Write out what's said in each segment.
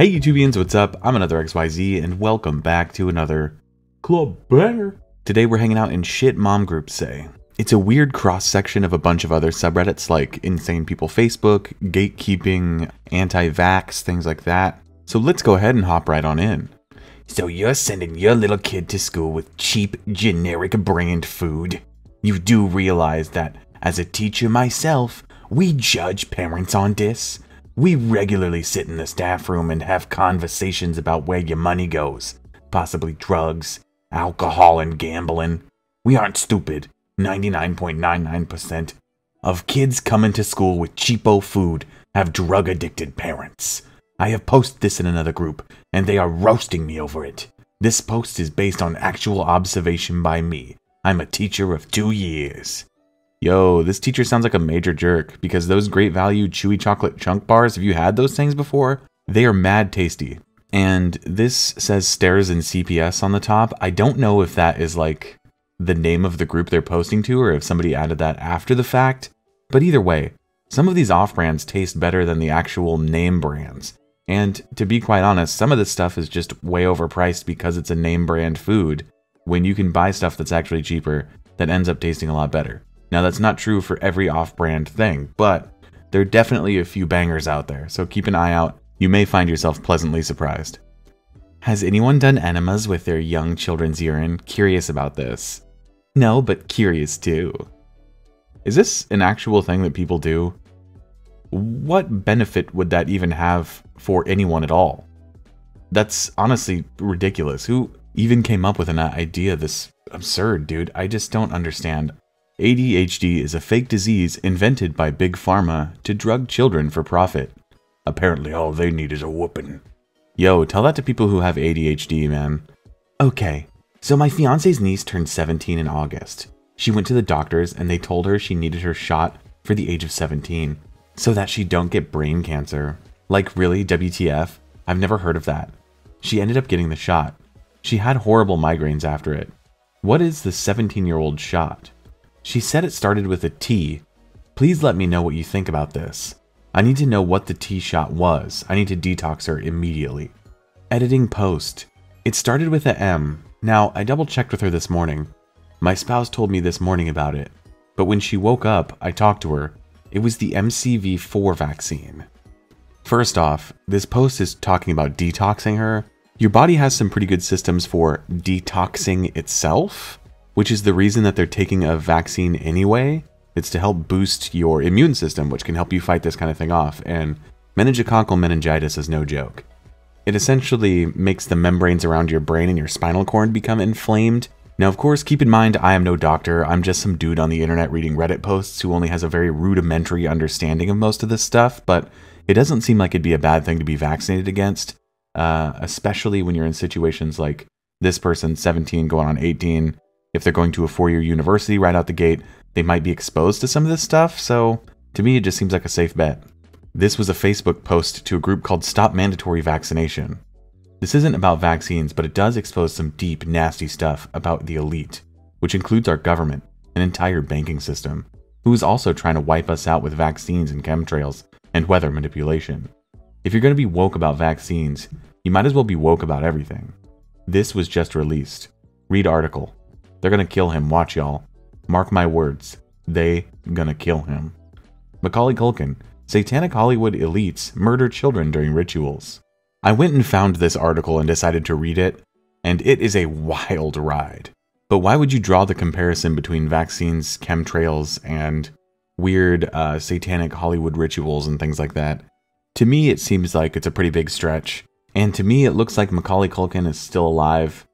Hey YouTubians, what's up? I'm another XYZ and welcome back to another club banger. Today we're hanging out in Shit Mom Groups Say. It's a weird cross-section of a bunch of other subreddits like Insane People Facebook, gatekeeping, anti-vax, things like that. So let's go ahead and hop right on in. So you're sending your little kid to school with cheap, generic brand food. You do realize that, as a teacher myself, we judge parents on this. We regularly sit in the staff room and have conversations about where your money goes, possibly drugs, alcohol, and gambling. We aren't stupid. 99.99% of kids coming to school with cheapo food have drug-addicted parents. I have posted this in another group, and they are roasting me over it. This post is based on actual observation by me. I'm a teacher of 2 years. Yo, this teacher sounds like a major jerk, because those great value chewy chocolate chunk bars, have you had those things before? They are mad tasty. And this says Stairs and CPS on the top. I don't know if that is like the name of the group they're posting to or if somebody added that after the fact. But either way, some of these off-brands taste better than the actual name brands. And to be quite honest, some of this stuff is just way overpriced because it's a name brand food when you can buy stuff that's actually cheaper that ends up tasting a lot better. Now, that's not true for every off-brand thing, but there are definitely a few bangers out there, so keep an eye out. You may find yourself pleasantly surprised. Has anyone done enemas with their young children's urine? Curious about this. No, but curious too. Is this an actual thing that people do? What benefit would that even have for anyone at all? That's honestly ridiculous. Who even came up with an idea this absurd, dude? I just don't understand. ADHD is a fake disease invented by Big Pharma to drug children for profit. Apparently all they need is a whoopin'. Yo, tell that to people who have ADHD, man. Okay, so my fiance's niece turned 17 in August. She went to the doctors and they told her she needed her shot for the age of 17 so that she don't get brain cancer. Like, really, WTF? I've never heard of that. She ended up getting the shot. She had horrible migraines after it. What is the 17-year-old shot? She said it started with a T. Please let me know what you think about this. I need to know what the T shot was. I need to detox her immediately. Editing post. It started with a M. Now, I double checked with her this morning. My spouse told me this morning about it. But when she woke up, I talked to her. It was the MCV4 vaccine. First off, this post is talking about detoxing her. Your body has some pretty good systems for detoxing itself, which is the reason that they're taking a vaccine anyway. It's to help boost your immune system, which can help you fight this kind of thing off, and meningococcal meningitis is no joke. It essentially makes the membranes around your brain and your spinal cord become inflamed. Now, of course, keep in mind, I am no doctor. I'm just some dude on the internet reading Reddit posts who only has a very rudimentary understanding of most of this stuff, but it doesn't seem like it'd be a bad thing to be vaccinated against, especially when you're in situations like this person, 17, going on 18, If they're going to a four-year university right out the gate, they might be exposed to some of this stuff, so to me it just seems like a safe bet. This was a Facebook post to a group called Stop Mandatory Vaccination. This isn't about vaccines, but it does expose some deep, nasty stuff about the elite, which includes our government, an entire banking system, who is also trying to wipe us out with vaccines and chemtrails and weather manipulation. If you're going to be woke about vaccines, you might as well be woke about everything. This was just released. Read article. They're gonna kill him, watch y'all. Mark my words, they gonna kill him. Macaulay Culkin, Satanic Hollywood elites murder children during rituals. I went and found this article and decided to read it, and it is a wild ride. But why would you draw the comparison between vaccines, chemtrails, and weird satanic Hollywood rituals and things like that? To me, it seems like it's a pretty big stretch. And to me, it looks like Macaulay Culkin is still alive.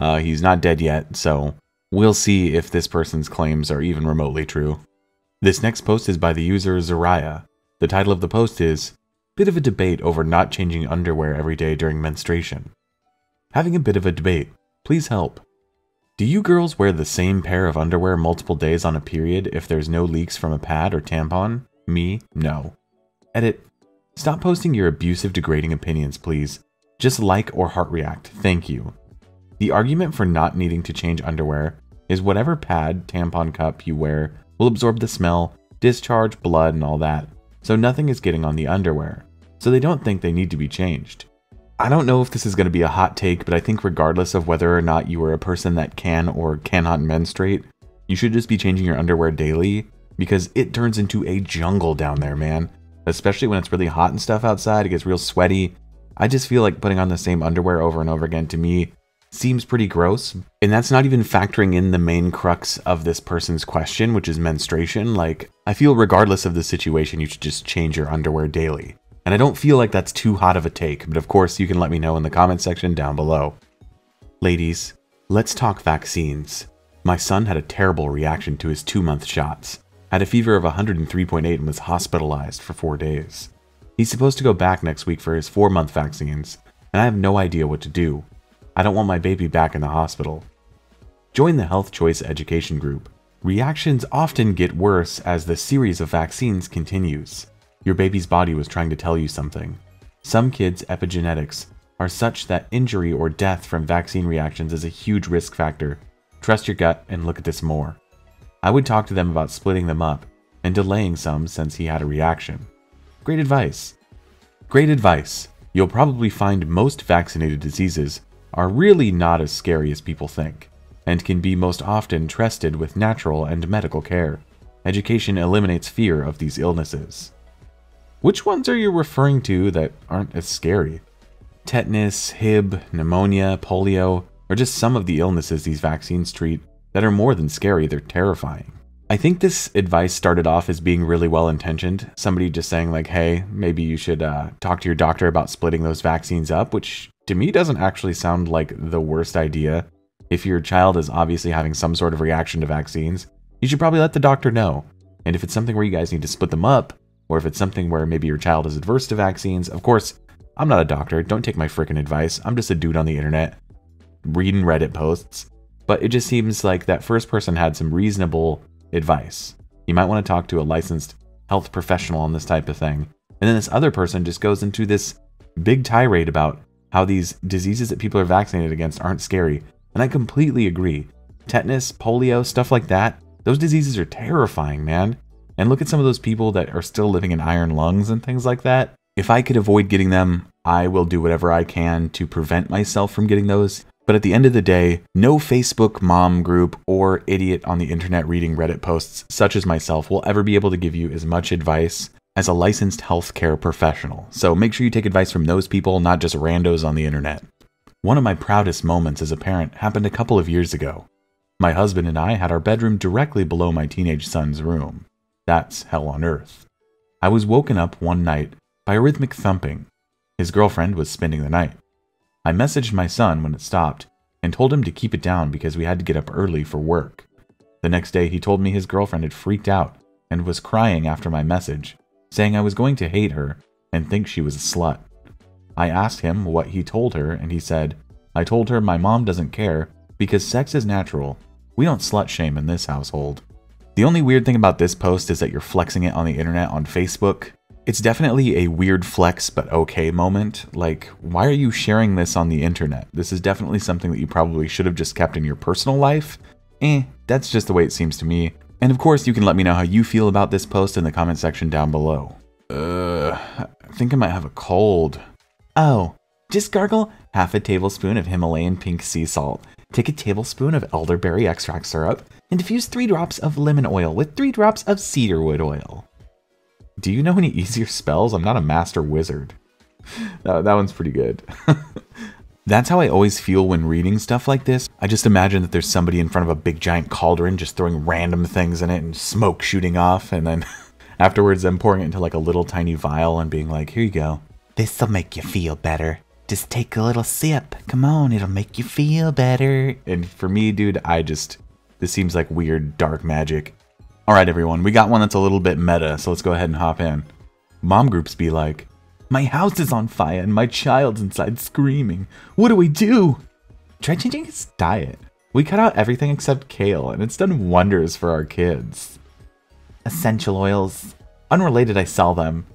He's not dead yet, so we'll see if this person's claims are even remotely true. This next post is by the user Zariah. The title of the post is, Bit of a debate over not changing underwear every day during menstruation. Having a bit of a debate, please help. Do you girls wear the same pair of underwear multiple days on a period if there's no leaks from a pad or tampon? Me, no. Edit. Stop posting your abusive, degrading opinions, please. Just like or heart react, thank you. The argument for not needing to change underwear is whatever pad, tampon cup you wear will absorb the smell, discharge, blood, and all that, so nothing is getting on the underwear, so they don't think they need to be changed. I don't know if this is going to be a hot take, but I think regardless of whether or not you are a person that can or cannot menstruate, you should just be changing your underwear daily because it turns into a jungle down there, man. Especially when it's really hot and stuff outside, it gets real sweaty. I just feel like putting on the same underwear over and over again to me seems pretty gross. And that's not even factoring in the main crux of this person's question, which is menstruation. Like, I feel regardless of the situation, you should just change your underwear daily. And I don't feel like that's too hot of a take, but of course you can let me know in the comment section down below. Ladies, let's talk vaccines. My son had a terrible reaction to his 2-month shots, had a fever of 103.8 and was hospitalized for 4 days. He's supposed to go back next week for his 4-month vaccines, and I have no idea what to do. I don't want my baby back in the hospital. Join the Health Choice Education Group. Reactions often get worse as the series of vaccines continues. Your baby's body was trying to tell you something. Some kids' epigenetics are such that injury or death from vaccine reactions is a huge risk factor. Trust your gut and look at this more. I would talk to them about splitting them up and delaying some since he had a reaction. Great advice. Great advice. You'll probably find most vaccinated diseases are really not as scary as people think and can be most often trusted with natural and medical care. Education eliminates fear of these illnesses. Which ones are you referring to that aren't as scary? Tetanus, HIB, pneumonia, polio, or just some of the illnesses these vaccines treat that are more than scary, they're terrifying. I think this advice started off as being really well-intentioned. Somebody just saying like, hey, maybe you should talk to your doctor about splitting those vaccines up, which to me doesn't actually sound like the worst idea. If your child is obviously having some sort of reaction to vaccines, you should probably let the doctor know. And if it's something where you guys need to split them up, or if it's something where maybe your child is adverse to vaccines. Of course, I'm not a doctor. Don't take my freaking advice. I'm just a dude on the internet reading Reddit posts. But it just seems like that first person had some reasonable advice. You might want to talk to a licensed health professional on this type of thing. And then this other person just goes into this big tirade about how these diseases that people are vaccinated against aren't scary. And I completely agree. Tetanus, polio, stuff like that. Those diseases are terrifying, man. And look at some of those people that are still living in iron lungs and things like that. If I could avoid getting them, I will do whatever I can to prevent myself from getting those. But at the end of the day, no Facebook mom group or idiot on the internet reading Reddit posts such as myself will ever be able to give you as much advice as a licensed healthcare professional. So make sure you take advice from those people, not just randos on the internet. One of my proudest moments as a parent happened a couple of years ago. My husband and I had our bedroom directly below my teenage son's room. That's hell on earth. I was woken up one night by a rhythmic thumping. His girlfriend was spending the night. I messaged my son when it stopped and told him to keep it down because we had to get up early for work. The next day he told me his girlfriend had freaked out and was crying after my message, saying I was going to hate her and think she was a slut. I asked him what he told her and he said, I told her my mom doesn't care because sex is natural. We don't slut shame in this household. The only weird thing about this post is that you're flexing it on the internet on Facebook. It's definitely a weird flex but okay moment. Like, why are you sharing this on the internet? This is definitely something that you probably should have just kept in your personal life. That's just the way it seems to me. And of course, you can let me know how you feel about this post in the comment section down below. I think I might have a cold. Oh, just gargle half a tablespoon of Himalayan pink sea salt. Take a tablespoon of elderberry extract syrup and diffuse 3 drops of lemon oil with 3 drops of cedarwood oil. Do you know any easier spells? I'm not a master wizard. That one's pretty good. That's how I always feel when reading stuff like this. I just imagine that there's somebody in front of a big giant cauldron just throwing random things in it and smoke shooting off. And then afterwards, I'm pouring it into like a little tiny vial and being like, here you go. This'll make you feel better. Just take a little sip. Come on, it'll make you feel better. And for me, dude, this seems like weird, dark magic. All right, everyone, we got one that's a little bit meta, so let's go ahead and hop in. Mom groups be like, my house is on fire and my child's inside screaming. What do we do? Try changing his diet. We cut out everything except kale, and it's done wonders for our kids. Essential oils. Unrelated, I sell them.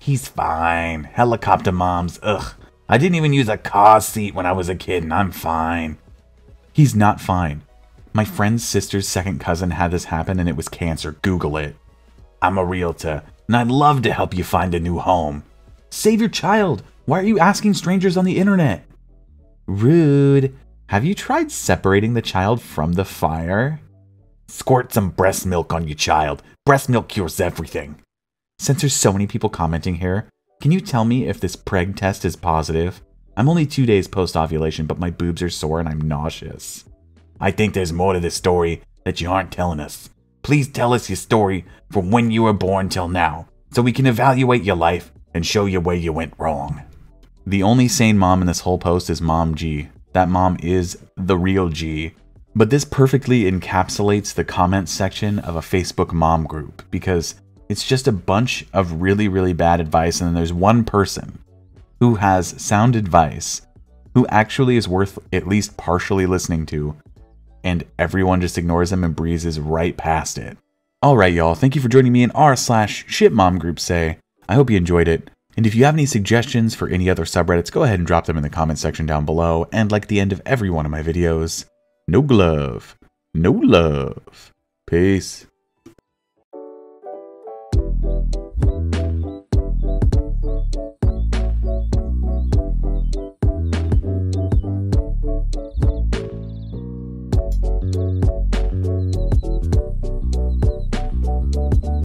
He's fine. Helicopter moms, ugh. I didn't even use a car seat when I was a kid and I'm fine. He's not fine. My friend's sister's second cousin had this happen and it was cancer. Google it. I'm a realtor and I'd love to help you find a new home. Save your child. Why are you asking strangers on the internet? Rude. Have you tried separating the child from the fire? Squirt some breast milk on your child. Breast milk cures everything. Since there's so many people commenting here, can you tell me if this preg test is positive? I'm only 2 days post-ovulation, but my boobs are sore and I'm nauseous. I think there's more to this story that you aren't telling us. Please tell us your story from when you were born till now, so we can evaluate your life and show you where you went wrong. The only sane mom in this whole post is Mom G. That mom is the real G. But this perfectly encapsulates the comment section of a Facebook mom group, because it's just a bunch of really, really bad advice, and then there's one person who has sound advice, who actually is worth at least partially listening to, and everyone just ignores them and breezes right past it. Alright y'all, thank you for joining me in r/shitmomgroupsay. I hope you enjoyed it. And if you have any suggestions for any other subreddits, go ahead and drop them in the comment section down below, and like the end of every one of my videos, no glove, no love. Peace.